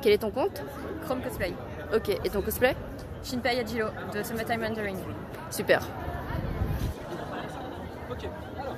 Quel est ton compte? Chrome Cosplay. Ok, et ton cosplay? Shinpei Yajiro de Summertime Rendering. Super. Ok, alors,